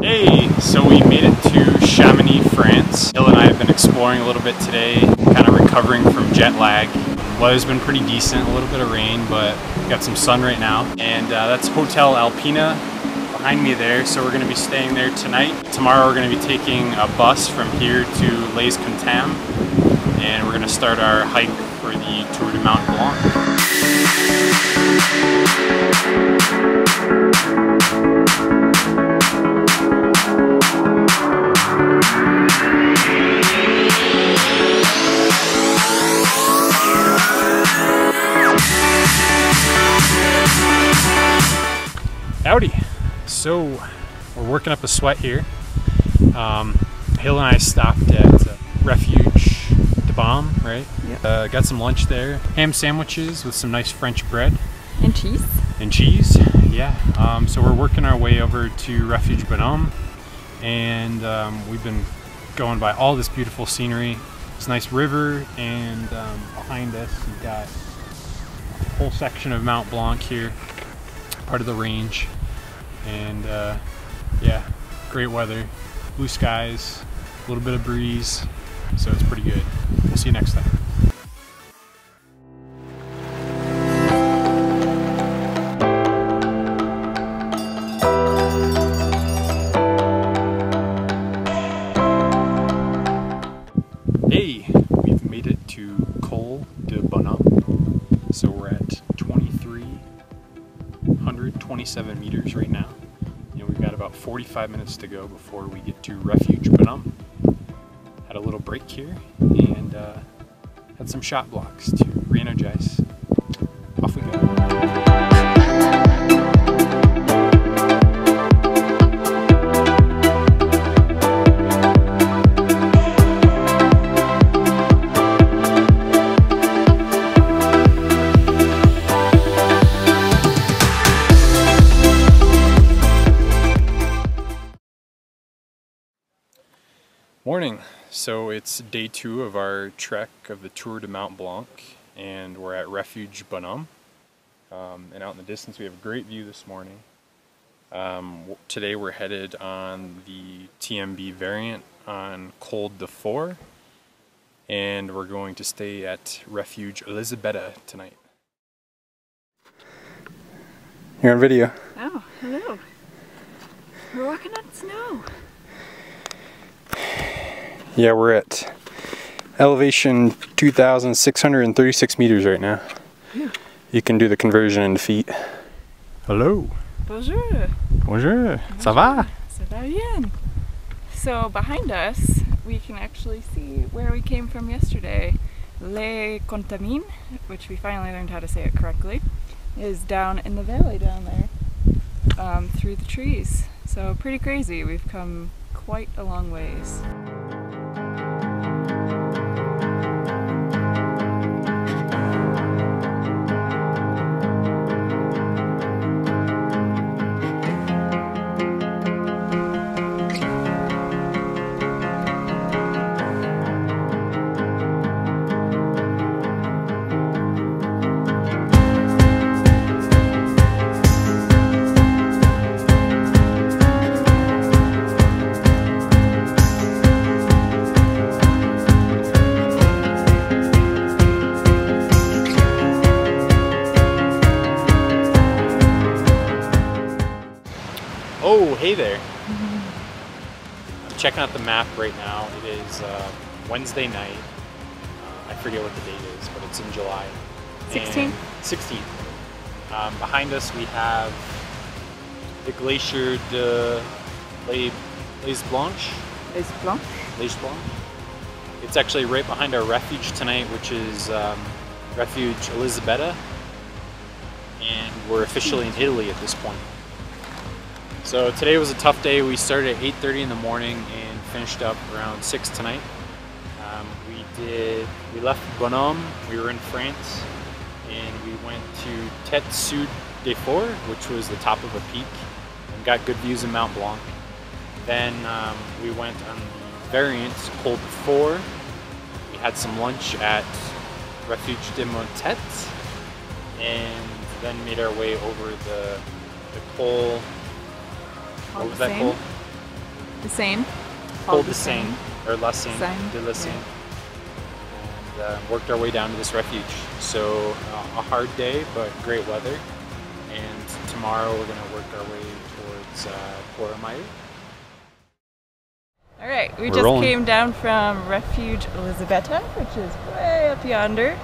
Hey, so we made it to Chamonix, France. Jill and I have been exploring a little bit today, kind of recovering from jet lag. Weather's been pretty decent, a little bit of rain, but we've got some sun right now. And that's Hotel Alpina behind me there, so we're going to be staying there tonight. Tomorrow we're going to be taking a bus from here to Les Contamines, and we're going to start our hike for the Tour du Mont Blanc. Howdy! So we're working up a sweat here. Hill and I stopped at Refuge de Bomb, right? Yep. Got some lunch there. Ham sandwiches with some nice French bread. And cheese. And cheese, yeah. So we're working our way over to Refuge Bonhomme, and we've been going by all this beautiful scenery. This nice river, and behind us you've got a whole section of Mont Blanc here, part of the range. And yeah, great weather, blue skies, a little bit of breeze, so it's pretty good. We'll see you next time. Hey, we've made it to Col de Bonhomme, so we're at 2,327 meters right now, and we've got about 45 minutes to go before we get to Refuge Bonhomme. Had a little break here, and had some shot blocks to re-energize. Off we go. Morning. So it's day two of our trek of the Tour du Mont Blanc, and we're at Refuge Bonhomme. And out in the distance we have a great view this morning. Today we're headed on the TMB variant on Col des Fours, and we're going to stay at Refuge Elisabetta tonight. You're on video. Oh, hello. We're walking on snow. Yeah, we're at elevation 2,636 meters right now. Yeah. You can do the conversion in feet. Hello. Bonjour. Bonjour. Ça va? Ça va bien. So behind us, we can actually see where we came from yesterday. Les Contamines, which we finally learned how to say it correctly, is down in the valley down there, through the trees. So pretty crazy. We've come quite a long ways. Hey there. I'm checking out the map right now. It is Wednesday night. I forget what the date is, but it's in July. 16th? 16th. Behind us we have the Glacier de Les Blanches. Les Blanches. Les Blanches. It's actually right behind our refuge tonight, which is Refuge Elisabetta. And we're officially in Italy at this point. So today was a tough day. We started at 8:30 in the morning and finished up around 6 tonight. We left Bonhomme, we were in France, and we went to Tête Sud de Four, which was the top of a peak, and got good views of Mont Blanc. Then we went on the variant Col des Fours. We had some lunch at Refuge de Montet, and then made our way over the Col. What was that called? the Seine. Col de Seine, or La Seigne, de La Seigne. And worked our way down to this refuge. So a hard day, but great weather. And tomorrow we're going to work our way towards Courmayeur. All right, we just came down from Refuge Elisabetta, which is way up yonder,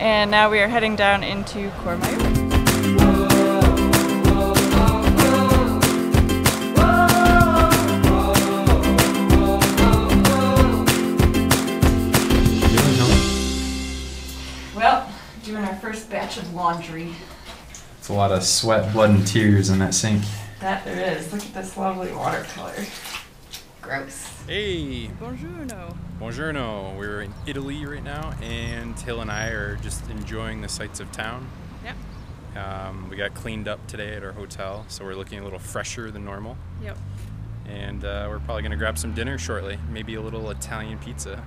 and now we are heading down into Courmayeur. Well, doing our first batch of laundry. It's a lot of sweat, blood, and tears in that sink. That there is. Look at this lovely watercolor. Gross. Hey! Buongiorno! Buongiorno! We're in Italy right now, and Hill and I are just enjoying the sights of town. Yep. We got cleaned up today at our hotel, so we're looking a little fresher than normal. Yep. And we're probably going to grab some dinner shortly, maybe a little Italian pizza.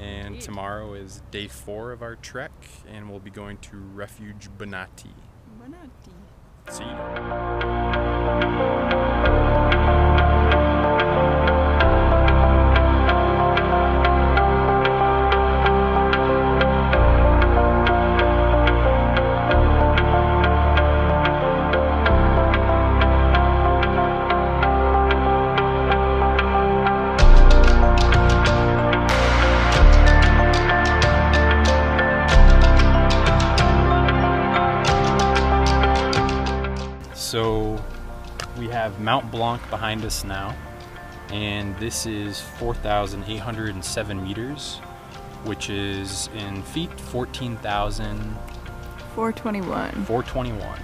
And tomorrow is day 4 of our trek, and we'll be going to Refuge Bonatti. Bonatti. See you. So we have Mont Blanc behind us now, and this is 4,807 meters, which is in feet 14,421. 421.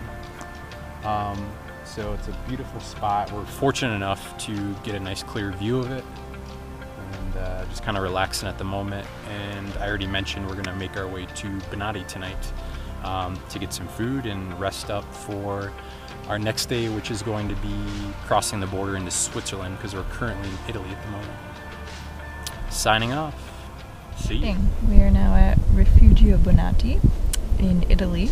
So it's a beautiful spot. We're fortunate enough to get a nice clear view of it, and just kind of relaxing at the moment. And I already mentioned we're going to make our way to Bonatti tonight to get some food and rest up for our next day, which is going to be crossing the border into Switzerland, because we're currently in Italy at the moment. Signing off. See you. We are now at Rifugio Bonatti in Italy,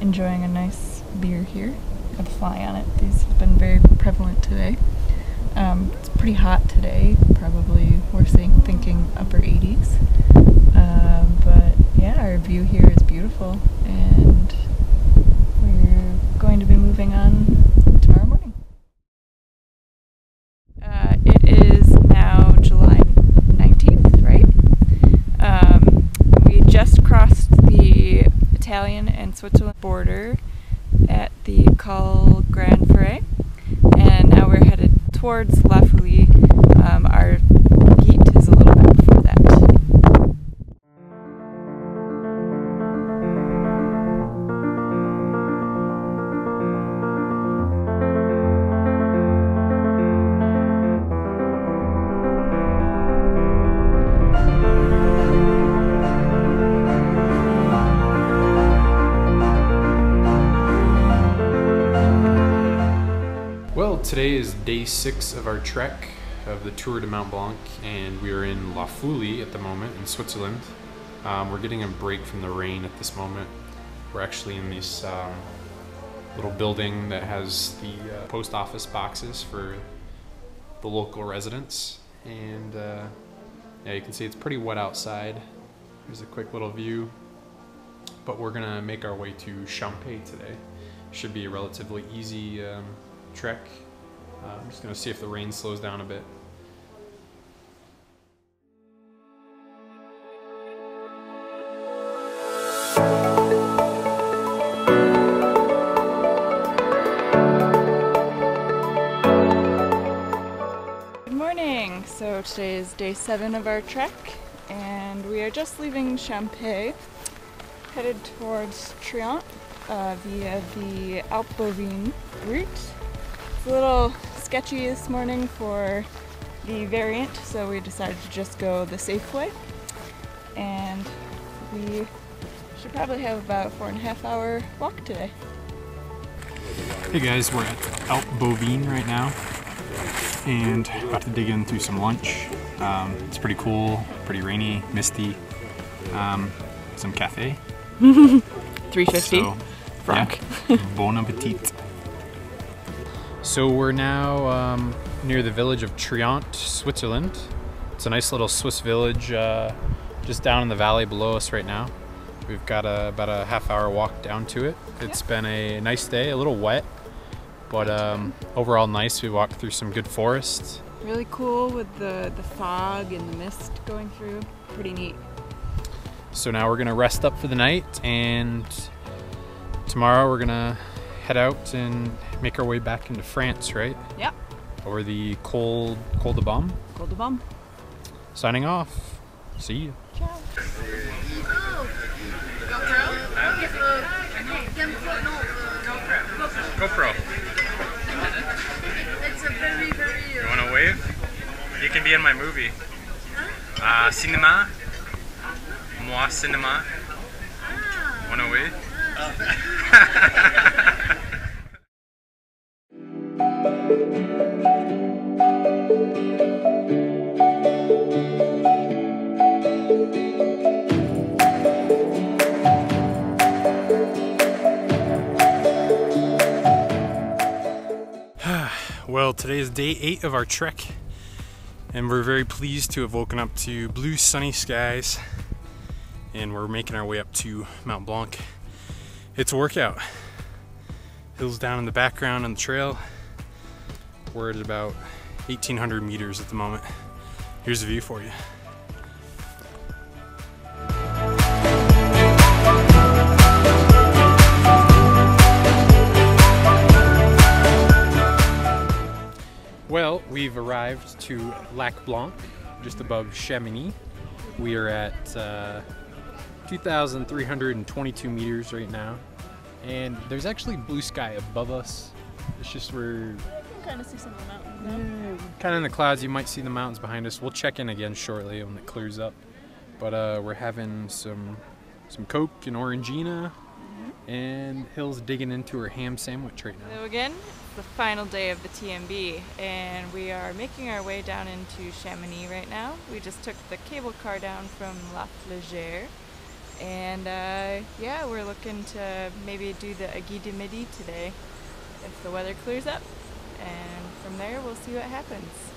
enjoying a nice beer here. Got a fly on it. These have been very prevalent today. It's pretty hot today. Probably we're thinking upper 80s. But yeah, our view here is beautiful, and going to be moving on tomorrow morning. It is now July 19th, right? We just crossed the Italian and Switzerland border at the Col des Fours, and now we're headed towards La Fouly. Our gate is a little bit before that. Today is day 6 of our trek of the Tour du Mont Blanc, and we are in La Fouly at the moment in Switzerland. We're getting a break from the rain at this moment. We're actually in this little building that has the post office boxes for the local residents. And yeah, you can see it's pretty wet outside. Here's a quick little view. But we're gonna make our way to Champex today. Should be a relatively easy trek. I'm just going to see if the rain slows down a bit. Good morning! So today is day 7 of our trek, and we are just leaving Champex, headed towards Trient via the Alp Bovine route. It's a little sketchy this morning for the variant, so we decided to just go the safe way, and we should probably have about 4.5 hour walk today. Hey guys, we're at Alp Bovine right now, and about to dig in through some lunch. It's pretty cool, pretty rainy, misty. Some cafe. 350. So, Frank. Yeah. Bon appetit. So we're now near the village of Trient, Switzerland. It's a nice little Swiss village just down in the valley below us right now. We've got about a half-hour walk down to it. It's been a nice day, a little wet, but overall nice. We walked through some good forest. Really cool with the fog and the mist going through. Pretty neat. So now we're gonna rest up for the night, and tomorrow we're gonna head out and make our way back into France, right? Yep. Over the Col de Bomb. Col de Bomb. Signing off. See you. Ciao. GoPro. It's a very, very. You want to wave? You can be in my movie. Huh? Cinema. Moi Cinema. Ah. Want to wave? Oh. Well, today is day 8 of our trek, and we're very pleased to have woken up to blue sunny skies, and we're making our way up to Mont Blanc. It's a workout. Hills down in the background on the trail. We're at about 1,800 meters at the moment. Here's the view for you. Well, we've arrived to Lac Blanc, just above Chamonix. We are at 2,322 meters right now. And there's actually blue sky above us. It's just we're... You can kind of see some of the mountains. Yeah, kind of in the clouds. You might see the mountains behind us. We'll check in again shortly when it clears up. But we're having some Coke and Orangina. And Hill's digging into her ham sandwich right now. So again, the final day of the TMB, and we are making our way down into Chamonix right now. We just took the cable car down from La Flégère, and yeah, we're looking to maybe do the Aiguille du Midi today if the weather clears up, and from there we'll see what happens.